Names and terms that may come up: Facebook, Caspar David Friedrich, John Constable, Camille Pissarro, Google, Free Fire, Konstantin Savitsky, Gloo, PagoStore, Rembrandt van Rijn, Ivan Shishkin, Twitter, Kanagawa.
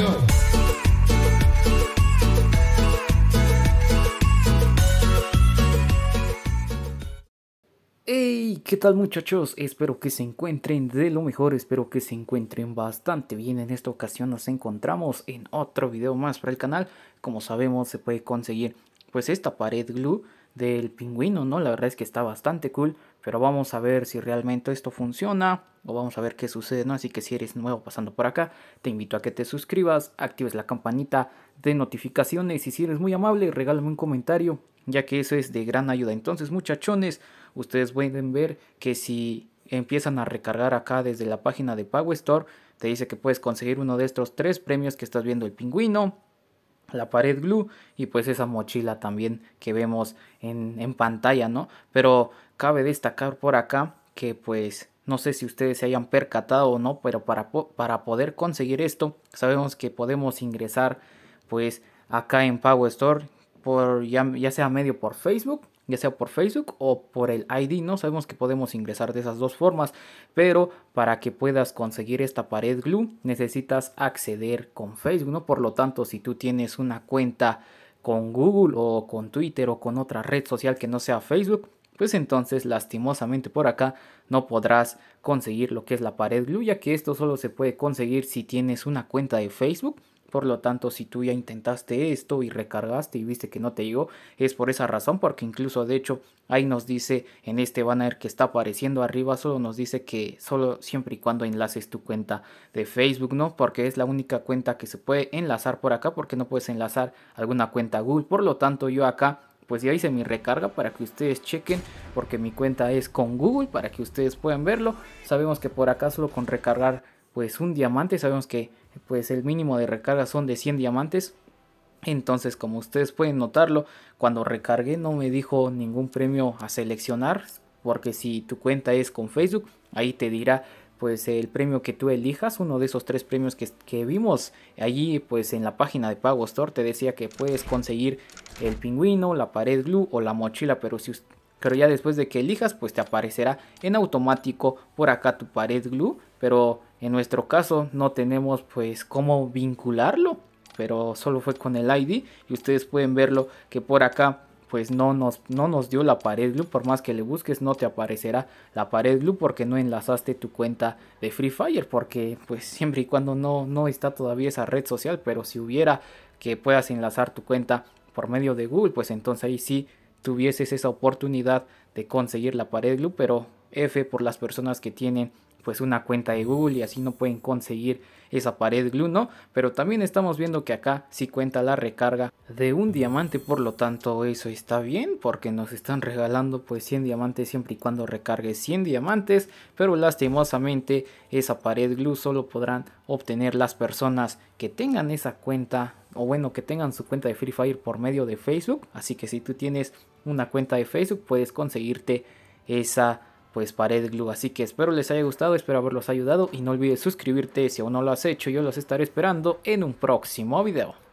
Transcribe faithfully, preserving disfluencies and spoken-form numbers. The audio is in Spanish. suscripción. Hey, ¿qué tal muchachos? Espero que se encuentren de lo mejor, espero que se encuentren bastante bien. En esta ocasión nos encontramos en otro video más para el canal. Como sabemos, se puede conseguir pues esta pared glue del pingüino, ¿no? La verdad es que está bastante cool, pero vamos a ver si realmente esto funciona o vamos a ver qué sucede, ¿no? Así que si eres nuevo pasando por acá, te invito a que te suscribas, actives la campanita de notificaciones y si eres muy amable, regálame un comentario, ya que eso es de gran ayuda. Entonces muchachones, ustedes pueden ver que si empiezan a recargar acá desde la página de PagoStore, te dice que puedes conseguir uno de estos tres premios que estás viendo: el pingüino, la pared glue y pues esa mochila también que vemos en, en pantalla, ¿no? Pero cabe destacar por acá que pues no sé si ustedes se hayan percatado o no, pero para, para poder conseguir esto sabemos que podemos ingresar pues acá en PagoStore por ya, ya sea medio por Facebook, ya sea por Facebook o por el I D, ¿no? Sabemos que podemos ingresar de esas dos formas, pero para que puedas conseguir esta pared glue necesitas acceder con Facebook, ¿no? Por lo tanto, si tú tienes una cuenta con Google o con Twitter o con otra red social que no sea Facebook, pues entonces lastimosamente por acá no podrás conseguir lo que es la pared glue, ya que esto solo se puede conseguir si tienes una cuenta de Facebook. Por lo tanto, si tú ya intentaste esto y recargaste y viste que no te llegó, es por esa razón, porque incluso de hecho ahí nos dice en este banner que está apareciendo arriba, solo nos dice que solo siempre y cuando enlaces tu cuenta de Facebook, ¿no? Porque es la única cuenta que se puede enlazar por acá, porque no puedes enlazar alguna cuenta Google. Por lo tanto, yo acá pues ya hice mi recarga para que ustedes chequen, porque mi cuenta es con Google, para que ustedes puedan verlo. Sabemos que por acá solo con recargar pues un diamante, sabemos que pues el mínimo de recarga son de cien diamantes. Entonces, como ustedes pueden notarlo, cuando recargué no me dijo ningún premio a seleccionar, porque si tu cuenta es con Facebook, ahí te dirá pues el premio que tú elijas, uno de esos tres premios que, que vimos allí pues en la página de PagoStore. Te decía que puedes conseguir el pingüino, la pared glue o la mochila, pero si pero ya después de que elijas pues te aparecerá en automático por acá tu pared glue, pero en nuestro caso no tenemos pues cómo vincularlo, pero solo fue con el I D y ustedes pueden verlo que por acá pues no nos, no nos dio la pared glue. Por más que le busques no te aparecerá la pared glue porque no enlazaste tu cuenta de Free Fire, porque pues siempre y cuando no, no está todavía esa red social, pero si hubiera que puedas enlazar tu cuenta por medio de Google, pues entonces ahí sí tuvieses esa oportunidad de conseguir la pared glue, pero F por las personas que tienen pues una cuenta de Google y así no pueden conseguir esa pared glue, ¿no? Pero también estamos viendo que acá sí cuenta la recarga de un diamante, por lo tanto eso está bien porque nos están regalando pues cien diamantes siempre y cuando recargue cien diamantes, pero lastimosamente esa pared glue solo podrán obtener las personas que tengan esa cuenta, o bueno, que tengan su cuenta de Free Fire por medio de Facebook. Así que si tú tienes una cuenta de Facebook puedes conseguirte esa pues pared glue. Así que espero les haya gustado, espero haberlos ayudado y no olvides suscribirte si aún no lo has hecho. Yo los estaré esperando en un próximo video.